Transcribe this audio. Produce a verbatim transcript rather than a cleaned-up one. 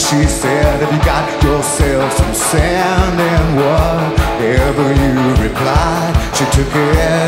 she said, have you got yourself some sand? And whatever you replied, she took it